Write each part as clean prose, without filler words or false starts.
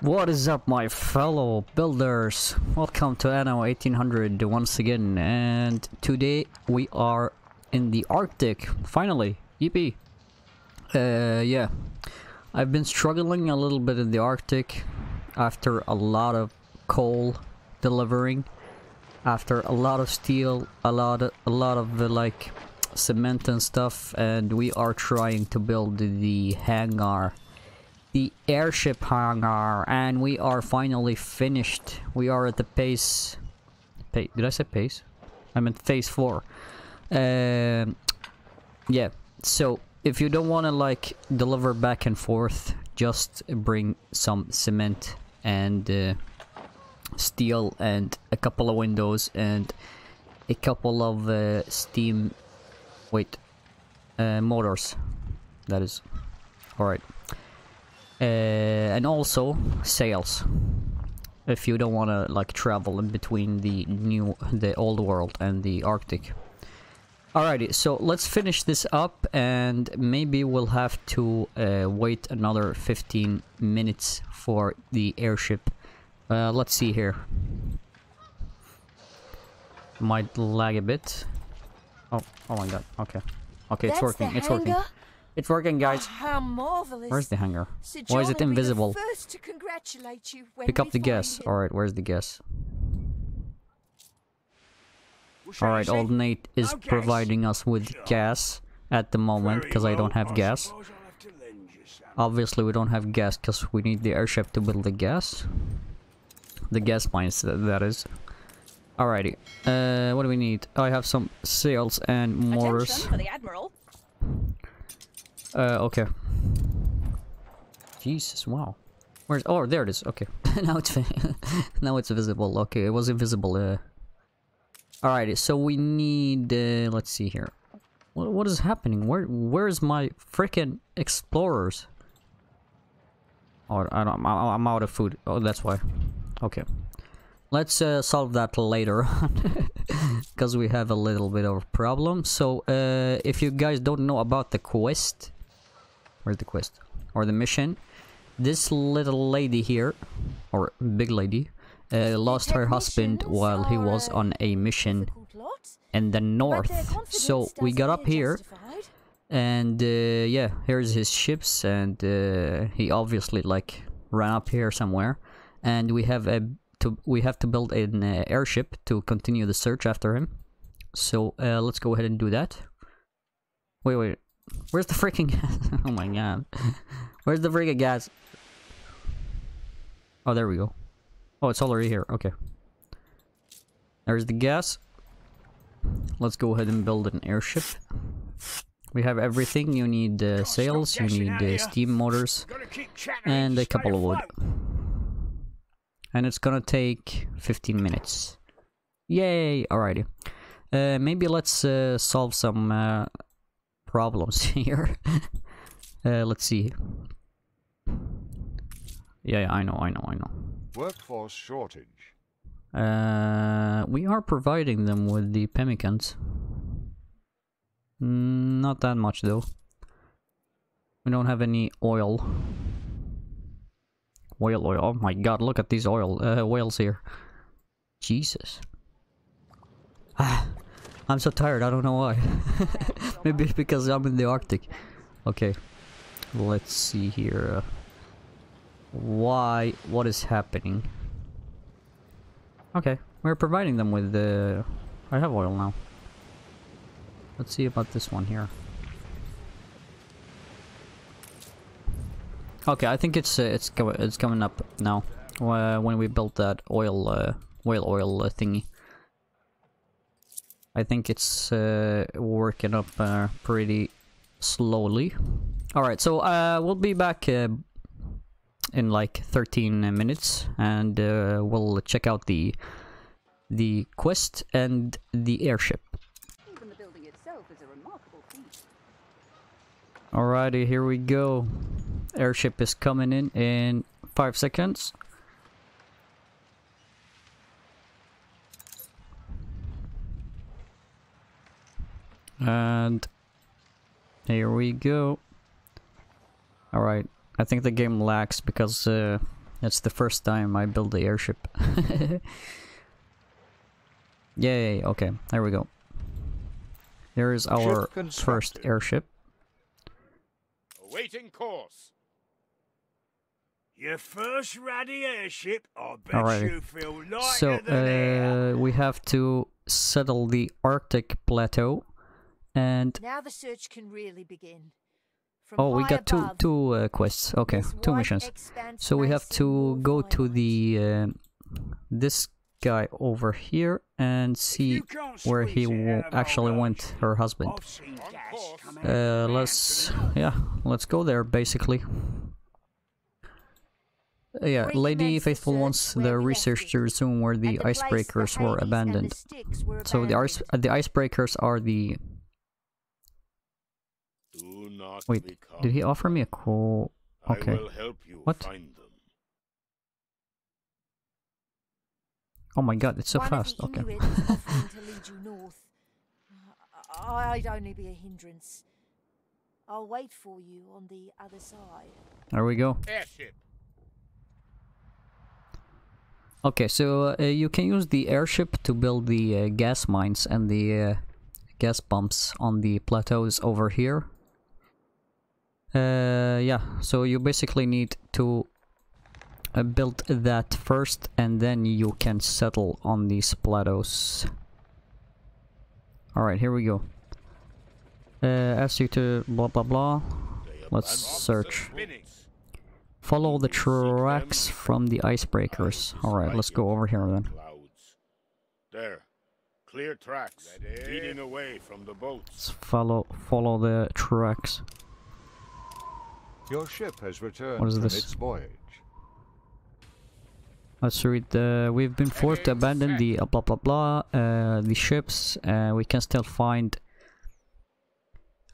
What is up, my fellow builders? Welcome to Anno 1800 once again, and today we are in the Arctic, finally. Yippee. Yeah, I've been struggling a little bit in the Arctic after a lot of coal delivering, after a lot of steel, a lot of like cement and stuff, and we are trying to build the hangar, the airship hangar, and we are finally finished. We are at the pace, did I say pace? I meant phase 4. Yeah, so if you don't want to like deliver back and forth, just bring some cement and steel and a couple of windows and a couple of motors, that is. All right. And also sails, if you don't want to like travel in between the old world and the Arctic. Alrighty, so let's finish this up, and maybe we'll have to wait another 15 minutes for the airship. Let's see here. Might lag a bit. Oh my god. Okay, that's it's working. It's working, guys. How marvelous. Where's the hangar? Why is it invisible? Pick up the gas. Alright, where's the gas? Alright, old Nate is providing us with gas at the moment, because I don't have gas. Obviously, we don't have gas because we need the airship to build the gas. The gas mines, that is. Alrighty. What do we need? I have some sails and motors. Okay. Jesus, wow. Where's... oh, there it is. Okay. Now it's now it's visible. Okay, it was invisible. Alrighty, so we need... let's see here. What is happening? Where's my frickin' explorers? Oh, I'm out of food. Oh, that's why. Okay. Let's solve that later on. Because we have a little bit of a problem. So, if you guys don't know about the quest... where's the quest? Or the mission. This little lady here, or big lady, lost her husband while he was on a mission in the north. So we got up here, and yeah, here's his ships, and he obviously like ran up here somewhere, and we have to build an airship to continue the search after him. So let's go ahead and do that. Wait. Where's the freaking gas? Oh my god. Where's the freaking gas? Oh, there we go. Oh, it's already here. Okay. There's the gas. Let's go ahead and build an airship. We have everything. You need sails, you need steam motors, and a couple of wood. And it's gonna take 15 minutes. Yay! Alrighty. Maybe let's solve some... problems here. Let's see. Yeah, I know. Workforce shortage. We are providing them with the pemmicans. Not that much though. We don't have any oil. Oil. Oh my god! Look at these oil whales here. Jesus. Ah. I'm so tired, I don't know why. Maybe because I'm in the Arctic. Okay. Let's see here. Why? What is happening? Okay. We're providing them with the... I have oil now. Let's see about this one here. Okay, I think it's coming up now. When we built that oil... whale oil thingy. I think it's working up pretty slowly. Alright, so we'll be back in like 13 minutes, and we'll check out the quest and the airship. Even the building itself is a remarkable feat. Alrighty, here we go. Airship is coming in 5 seconds. And here we go. Alright, I think the game lags because That's the first time I build the airship. Yay, okay, there we go. There is our first airship. Awaiting course. Your first ruddy airship, I bet. Alrighty. You feel lighter than air. We have to settle the Arctic plateau, and now the search can really begin. From we got above, two quests. Okay, two missions. So we have to go to the this guy over here and see where he actually went, her husband. Let's go there basically. Yeah, Lady Faithful wants the research to resume where the icebreakers were abandoned. So the icebreakers are the... Wait, did he offer me a call? Okay. What? Oh my god, it's so fast. Okay. I'd only be a hindrance. I'll wait for you on the other side. There we go. Airship. Okay, so you can use the airship to build the gas mines and the gas pumps on the plateaus over here. Yeah, so you basically need to build that first, and then you can settle on these plateaus. Alright, here we go. Ask you to blah blah blah. Let's search. Follow the tracks from the icebreakers. Alright, let's go over here then. There. Clear tracks leading away from the boats. Let's follow the tracks. Your ship has returned from its voyage. Let's read the... We've been forced to abandon the blah blah blah, the ships. We can still find...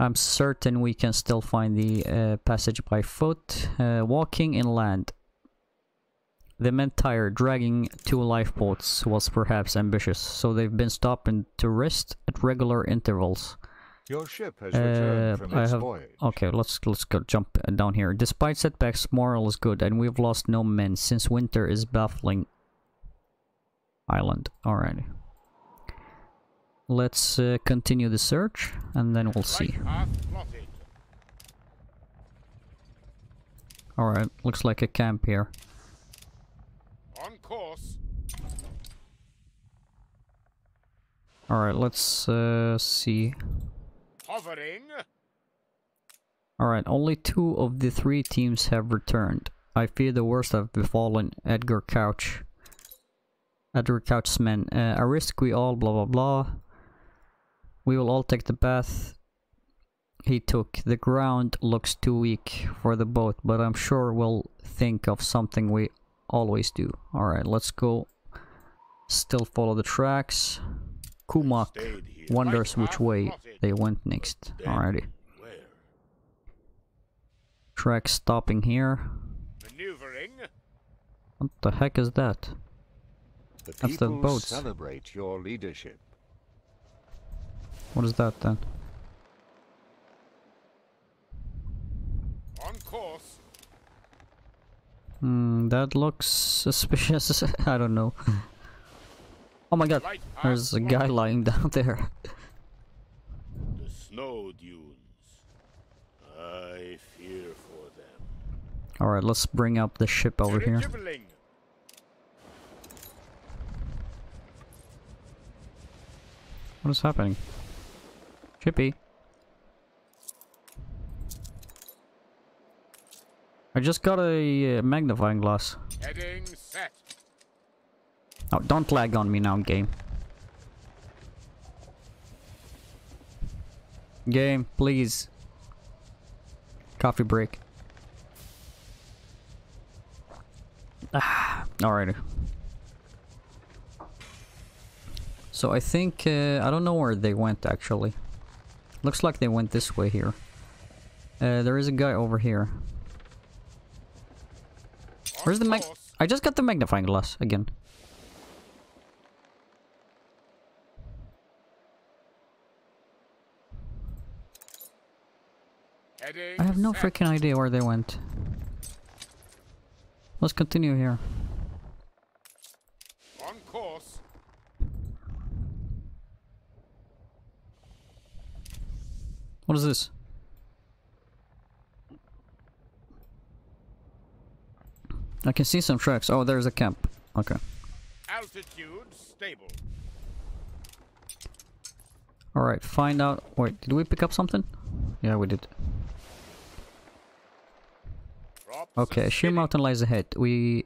I'm certain we can still find the passage by foot. Walking inland. The men tired, dragging two lifeboats was perhaps ambitious, so they've been stopping to rest at regular intervals. Your ship has returned from its voyage. Okay, let's go jump down here. Despite setbacks, morale is good, and we've lost no men since winter is baffling island. Alrighty. Let's continue the search, and then we'll see. Alright, looks like a camp here. On course. Alright, let's see. Hovering. Alright, only two of the three teams have returned. I fear the worst have befallen Edgar Couch. Edgar Couch's men. A risk we all blah blah blah. We will all take the path he took. The ground looks too weak for the boat, but I'm sure we'll think of something we always do. Alright, let's go. Still follow the tracks. Kumak wonders which way they went next. Alrighty. Track stopping here. Maneuvering. What the heck is that? That's the boats. Celebrate your leadership. What is that then? On course. That looks suspicious. I don't know. Oh my god, there's a guy lying down there. The snow dunes. I fear for them. Alright, let's bring up the ship over here. What is happening? Chippy. I just got a magnifying glass. Heading set. Oh, don't lag on me now, game. Game, please. Coffee break. Ah, alrighty. So I think, I don't know where they went actually. Looks like they went this way here. There is a guy over here. Where's the I just got the magnifying glass again. I have no freaking idea where they went. Let's continue here. On course. What is this? I can see some tracks. Oh, there's a camp. Okay. Altitude stable. Alright, find out. Wait, did we pick up something? Yeah, we did. Okay, sheer mountain lies ahead.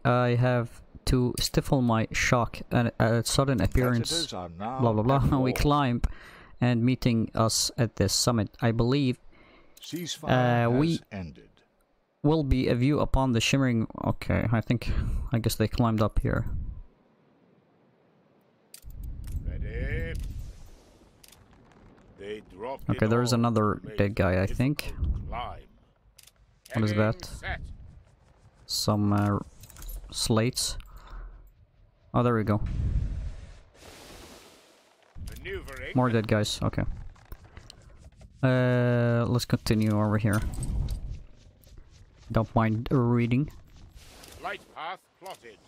I have to stifle my shock and sudden appearance. Blah blah blah. We climb, and meeting us at the summit, I believe. We will be a view upon the shimmering. Okay, I guess they climbed up here. Ready. They dropped. Okay, there is another dead guy, I think. What is that? Some slates. Oh, there we go. More dead guys. Okay. Let's continue over here. Don't mind reading. Light path plotted.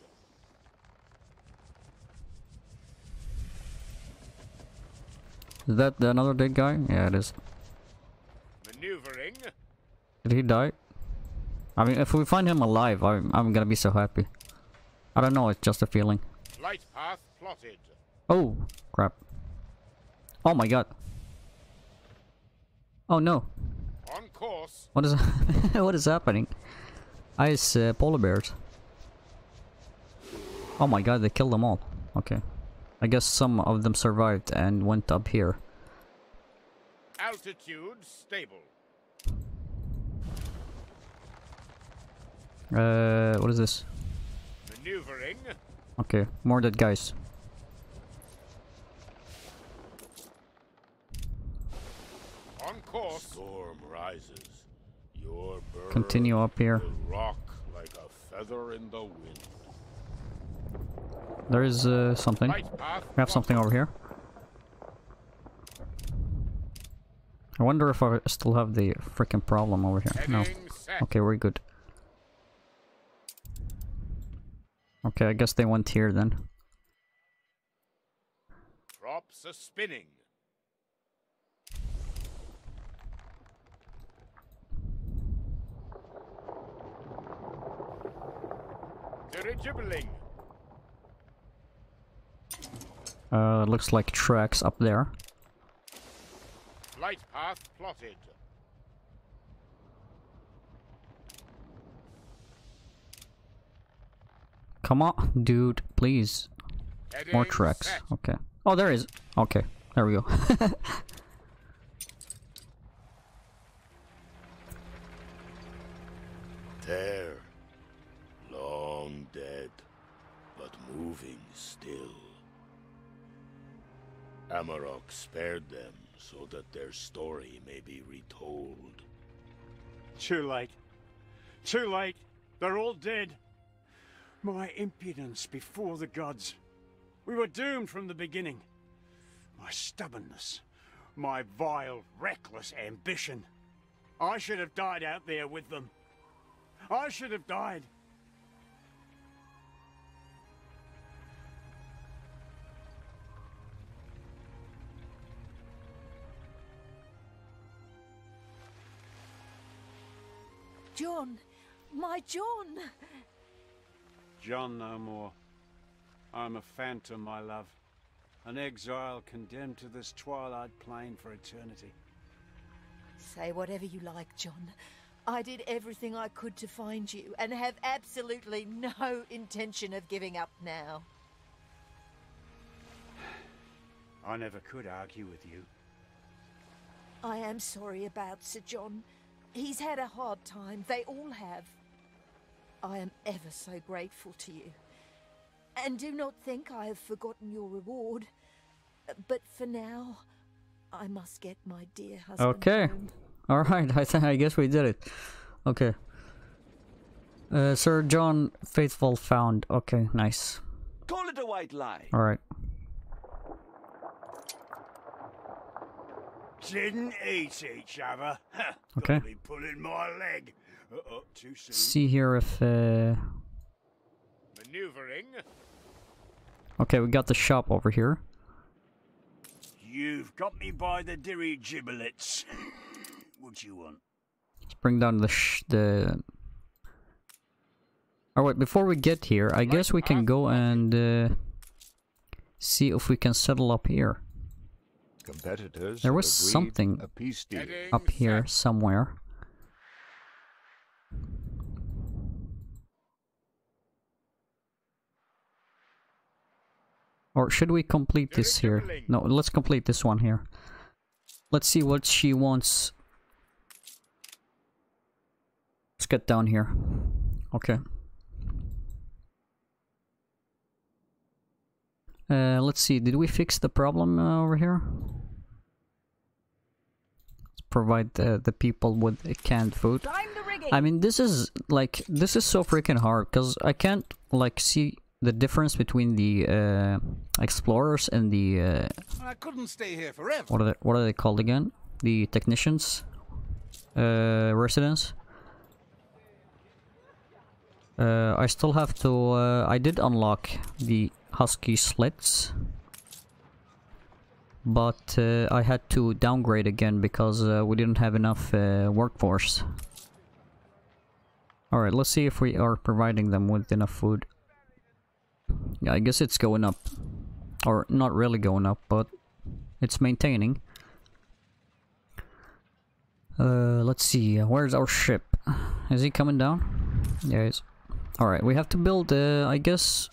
Is that another dead guy? Yeah, it is. Maneuvering. Did he die? I mean, if we find him alive, I'm gonna be so happy. I don't know, it's just a feeling. Light path plotted. Oh, crap. Oh my god. Oh no. On course. What is what is happening? Ice polar bears. Oh my god, they killed them all. Okay. I guess some of them survived and went up here. Altitude stable. What is this? Maneuvering. Okay, more dead guys. On course. Storm rises. Your bird continue up here. Will rock like a feather in the wind. There is something. We have something over here. I wonder if I still have the freaking problem over here. No. Okay, we're good. Okay, I guess they went here then. Props are spinning. Dirigibbling. Looks like tracks up there. Light path plotted. Come on, dude, please. More tracks. Okay. Oh, there is. Okay, there we go. There. Long dead, but moving still. Amarok spared them so that their story may be retold. Too late. Too late. They're all dead. My impudence before the gods. We were doomed from the beginning. My stubbornness, my vile, reckless ambition. I should have died out there with them. I should have died. John, my John. John no more. I'm a phantom, my love. An exile condemned to this twilight plain for eternity. Say whatever you like, John. I did everything I could to find you, and have absolutely no intention of giving up now. I never could argue with you. I am sorry about Sir John. He's had a hard time. They all have. I am ever so grateful to you, and do not think I have forgotten your reward, but for now, I must get my dear husband okay. Home. Alright, I guess we did it. Okay. Sir John Faithful found. Okay, nice. Call it a white lie. Alright. Didn't eat each other. Okay. Pulling my leg. See here if maneuvering. Okay, we got the shop over here. You've got me by the dirty giblets. What do you want? Let's bring down the... Alright, before we get here, I guess we can go and see if we can settle up here. Competitors, there was something up here somewhere. Or should we complete this here? No, let's complete this one here. Let's see what she wants. Let's get down here. Okay. Let's see, did we fix the problem over here? Let's provide the people with canned food. I mean, this is so freaking hard, because I can't, like, see the difference between the explorers and the I couldn't stay here forever. What are they called again? The technicians? Residents? I still have to... I did unlock the husky slits, but I had to downgrade again because we didn't have enough workforce. Alright, let's see if we are providing them with enough food. Yeah, I guess it's going up. Or not really going up, but it's maintaining. Let's see, where's our ship? Is he coming down? There he is. Alright, we have to build, I guess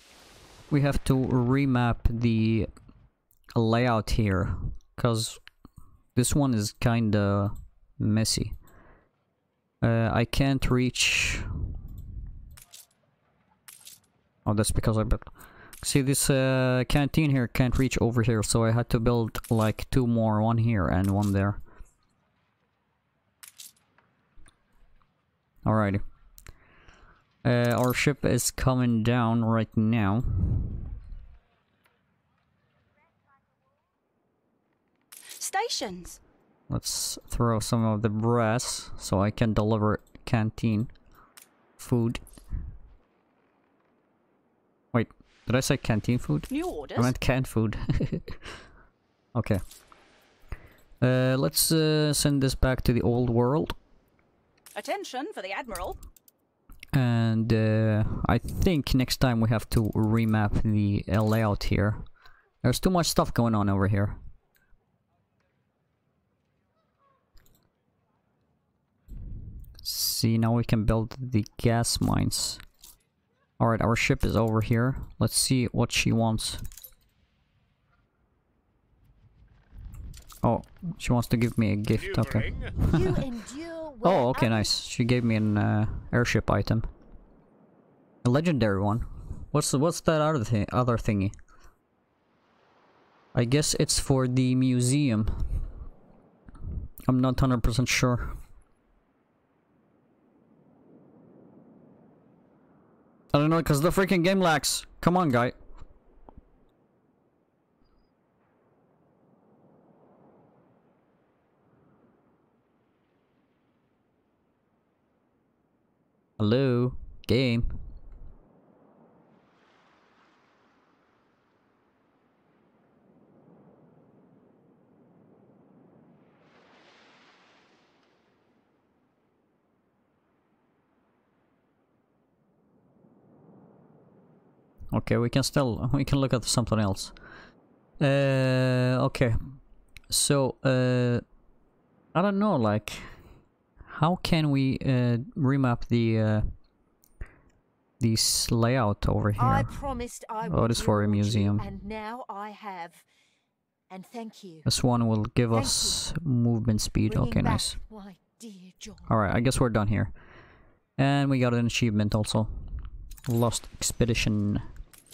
we have to remap the layout here, because this one is kinda messy. I can't reach... Oh, that's because I built... See, this canteen here can't reach over here, so I had to build like two more, one here and one there. Alrighty. Our ship is coming down right now. Stations. Let's throw some of the brass so I can deliver canteen food. Wait, did I say canteen food? New orders. I meant canned food. Okay. Let's send this back to the old world. Attention for the Admiral. And I think next time we have to remap the layout here. There's too much stuff going on over here. See, now we can build the gas mines. Alright, our ship is over here. Let's see what she wants. Oh, she wants to give me a gift, okay. Oh, okay, nice. She gave me an airship item. A legendary one. What's that other thingy? I guess it's for the museum. I'm not 100% sure. I don't know, because the freaking game lags. Come on, guy. Hello, game. Okay, we can look at something else. Okay. So, I don't know, like, how can we remap the this layout over here? I promised I would. Oh, it's for a museum. And now I have. And thank you. This one will give us movement speed. Okay, nice. All right, I guess we're done here. And we got an achievement also. Lost expedition.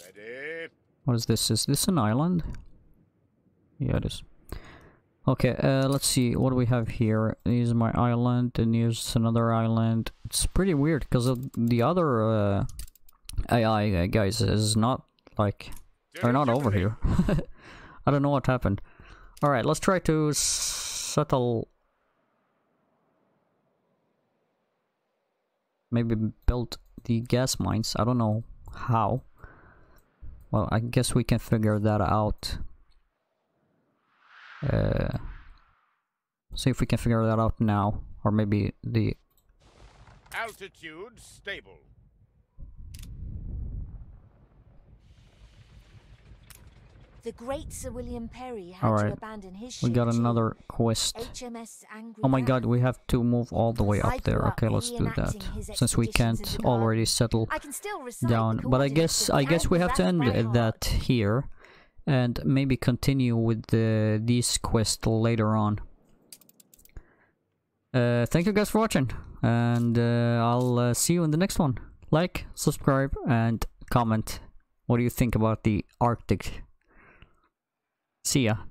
Ready. What is this? Is this an island? Yeah, it is. Okay, let's see, what do we have here? Here's my island, and here's another island. It's pretty weird, because the other AI guys is not, like, they're not over here. I don't know what happened. Alright, let's try to settle... Maybe build the gas mines, I don't know how. Well, I guess we can figure that out. See if we can figure that out now, or maybe the altitude stable. The great Sir William Perry had to abandon his ship. We got another quest. Oh my god, we have to move all the way up there. Okay, let's do that. Since we can't already settle down. But I guess we have to end that here. And maybe continue with these quests later on. Thank you guys for watching. And I'll see you in the next one. Like, subscribe, and comment. What do you think about the Arctic? See ya.